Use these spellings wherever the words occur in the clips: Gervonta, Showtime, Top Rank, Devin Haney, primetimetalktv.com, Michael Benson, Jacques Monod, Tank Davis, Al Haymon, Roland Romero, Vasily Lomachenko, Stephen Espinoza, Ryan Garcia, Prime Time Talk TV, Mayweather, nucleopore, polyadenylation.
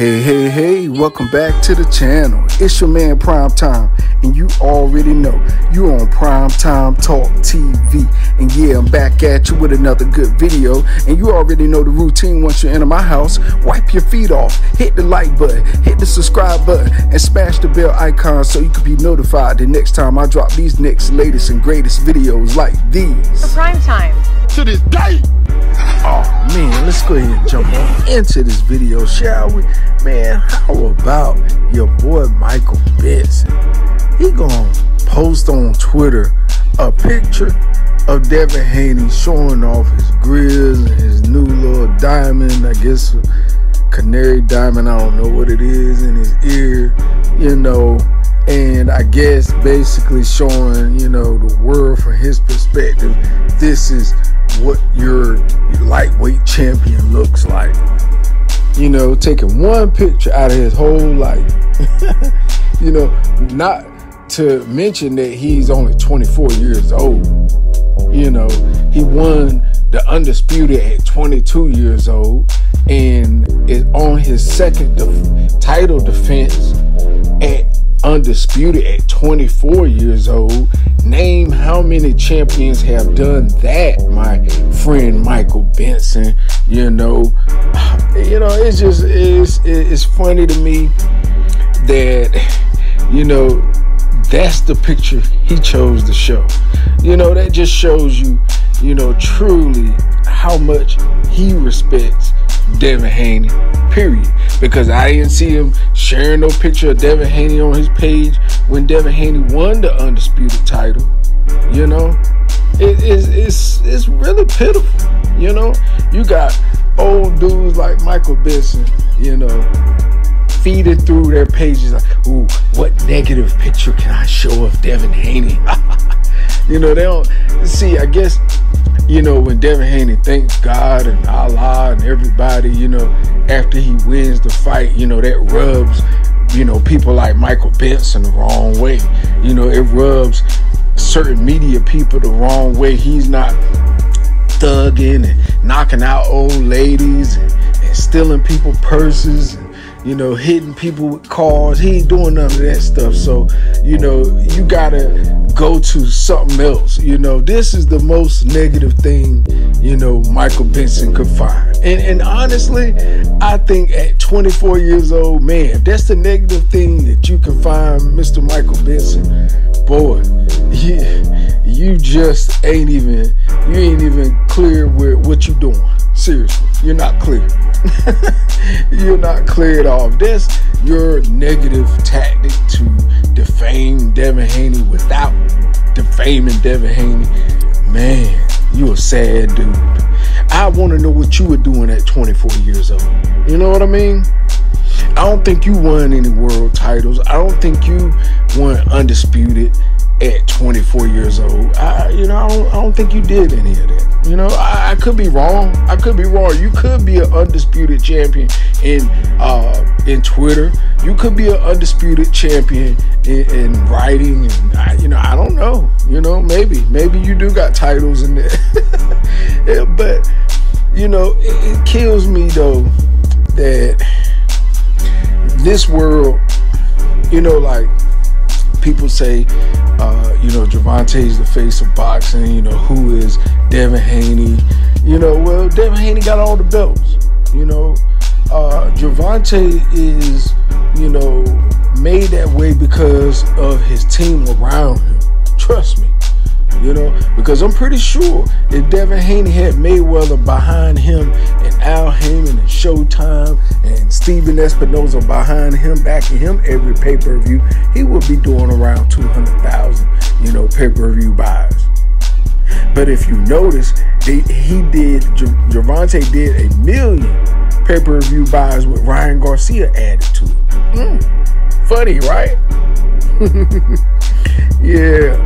Hey, welcome back to the channel. It's your man Prime Time, and you already know you on Prime Time Talk TV. And yeah, I'm back at you with another good video. And you already know the routine. Once you enter my house, wipe your feet off, hit the like button, hit the subscribe button, and smash the bell icon so you can be notified the next time I drop these next latest and greatest videos like these. For Prime Time. To this day. Oh man, let's go ahead and jump on into this video, shall we? Man, how about your boy Michael Benson? He gonna post on Twitter a picture of Devin Haney showing off his grills and his new little diamond, I guess canary diamond, I don't know what it is, in his ear, you know, and I guess basically showing, you know, the world from his perspective, this is what your lightweight champion looks like. You know, taking one picture out of his whole life. You know, not to mention that he's only 24 years old. You know, he won the Undisputed at 22 years old and is on his second title defense at Undisputed at 24 years old. Name how many champions have done that, my friend Michael Benson. You know, it's just it's funny to me that, you know, that's the picture he chose to show. You know, that just shows you, you know, truly how much he respects Devin Haney, period. Because I didn't see him sharing no picture of Devin Haney on his page when Devin Haney won the Undisputed title. You know, it's really pitiful. You know, you got old dudes like Michael Benson, you know, feeding through their pages like, ooh, what negative picture can I show of Devin Haney? You know, they don't see, I guess, you know, when Devin Haney thanks God and Allah and everybody, you know, after he wins the fight, you know, that rubs, you know, people like Michael Benson the wrong way. You know, it rubs certain media people the wrong way. He's not thugging and knocking out old ladies and stealing people's purses and, you know, hitting people with cars. He ain't doing none of that stuff. So, you know, you gotta go to something else. You know, this is the most negative thing, you know, Michael Benson could find. And honestly, I think at 24 years old, man, if that's the negative thing that you can find, Mr. Michael Benson, boy, you just ain't even clear with what you're doing. Seriously, you're not clear. You're not cleared off. That's your negative tactic to defame Devin Haney without defaming Devin Haney. Man, you a sad dude. I want to know what you were doing at 24 years old. You know what I mean? I don't think you won any world titles. I don't think you won Undisputed at 24 years old. I don't think you did any of that. You know, I could be wrong. I could be wrong. You could be an Undisputed champion in Twitter. You could be an Undisputed champion in writing. And you know, I don't know. You know, maybe you do got titles in there. Yeah, but you know, it kills me though that this world, you know, like people say, you know, Gervonta is the face of boxing, you know, who is Devin Haney? You know, well, Devin Haney got all the belts, you know. Gervonta is, you know, made that way because of his team around him. Trust me, you know, because I'm pretty sure if Devin Haney had Mayweather behind him and Al Haymon and Showtime and Stephen Espinoza behind him, backing him every pay-per-view, he would be doing around 200,000, you know, pay-per-view buys. But if you notice, Gervonta did 1 million pay-per-view buys with Ryan Garcia added to it. Funny, right? Yeah.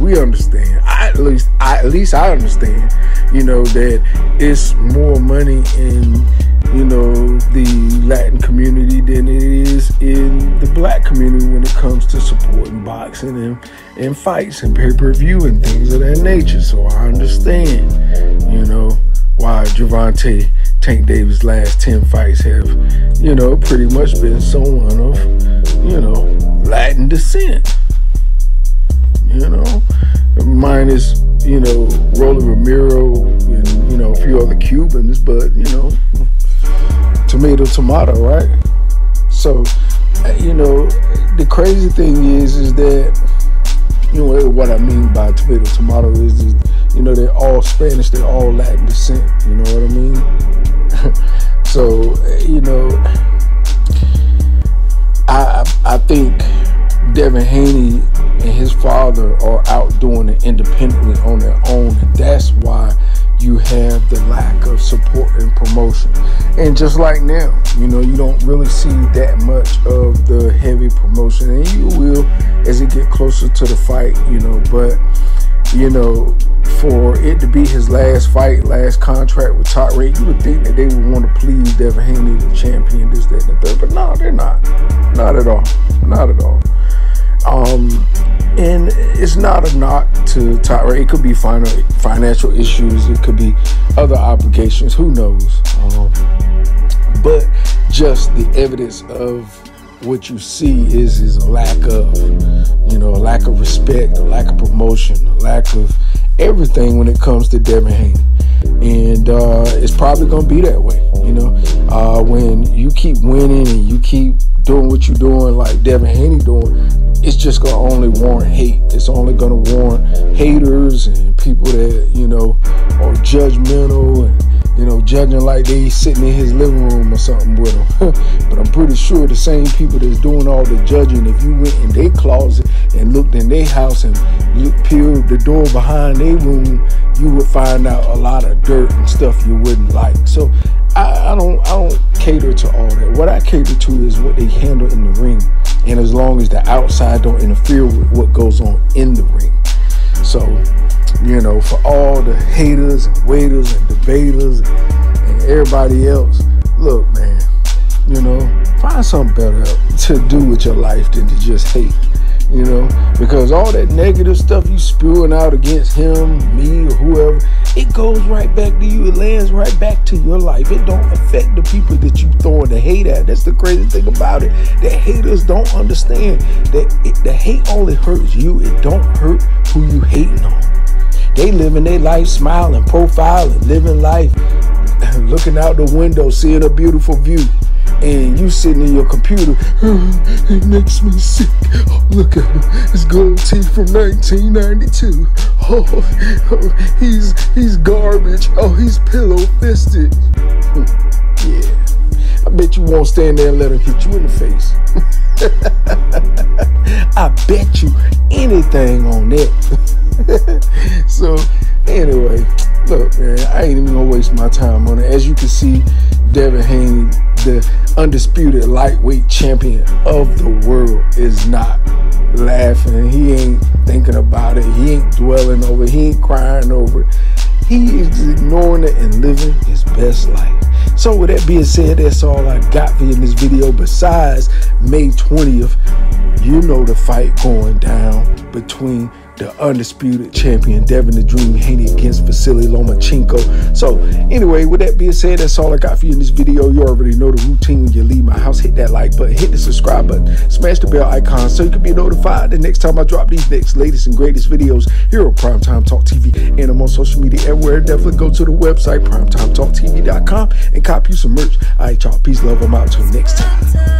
We understand. At least I understand. You know, that it's more money in, you know, the Latin community than it is in the black community when it comes to supporting boxing and fights and pay-per-view and things of that nature. So I understand, you know, why Gervonta, Tank Davis' last 10 fights have, you know, pretty much been someone of, you know, Latin descent. You know, minus, you know, Roland Romero and, you know, a few other Cubans, but, you know, tomato, tomato, right? So, you know, the crazy thing is that, you know, what I mean by tomato, tomato is, you know, they're all Spanish, they're all Latin descent, you know what I mean? So, you know, I think Devin Haney and his father are out doing it independently on their own, and that's why you have the lack of support and promotion. And just like now, you know, you don't really see that much of the heavy promotion, and you will as it get closer to the fight, you know. But, you know, for it to be his last fight, last contract with Top Rank, you would think that they would want to please Devin Haney, the champion, this, that, and the third. But no, they're not. Not at all. Not at all. And it's not a knock to Top Rank. It could be financial issues. It could be other obligations. Who knows? But just the evidence of what you see is a lack of, you know, a lack of respect, a lack of promotion, a lack of everything when it comes to Devin Haney. And it's probably going to be that way, you know. When you keep winning and you keep doing what you're doing like Devin Haney doing, it's just going to only warrant hate. It's only going to warrant haters and people that, you know, are judgmental and, you know, judging like they sitting in his living room or something with him. But I'm pretty sure the same people that's doing all the judging, if you went in their closet and looked in their house and peeled the door behind their room, you would find out a lot of dirt and stuff you wouldn't like. So I don't cater to all that. What I cater to is what they handle in the ring, and as long as the outside don't interfere with what goes on in the ring. So, you know, for all the haters and waiters and debaters and everybody else, look, man, you know, find something better to do with your life than to just hate, you know, because all that negative stuff you spewing out against him, me, or whoever, it goes right back to you. It lands right back to your life. It don't affect the people that you throwing the hate at. That's the crazy thing about it. The haters don't understand that the hate only hurts you. It don't hurt who you hating on. They living their life smiling, profiling, living life, looking out the window, seeing a beautiful view. And you sitting in your computer, it makes me sick. Oh, look at him, his gold teeth from 1992. Oh, he's garbage. Oh, he's pillow fisted. Yeah, I bet you won't stand there and let him hit you in the face. I bet you anything on that. So anyway, look, man, I ain't even gonna waste my time on it. As you can see, Devin Haney, the undisputed lightweight champion of the world, is not laughing. He ain't thinking about it. He ain't dwelling over it. He ain't crying over it. He is ignoring it and living his best life. So with that being said, that's all I got for you in this video. Besides May 20th, you know the fight going down between the undisputed champion Devin the Dream Haney against Vasily Lomachenko. So anyway, with that being said, that's all I got for you in this video. You already know the routine. When you leave my house, hit that like button, hit the subscribe button, smash the bell icon so you can be notified the next time I drop these next latest and greatest videos here on Prime Time Talk TV. And I'm on social media everywhere. Definitely go to the website primetimetalktv.com and cop you some merch. All right, y'all, peace, love, I'm out till next time.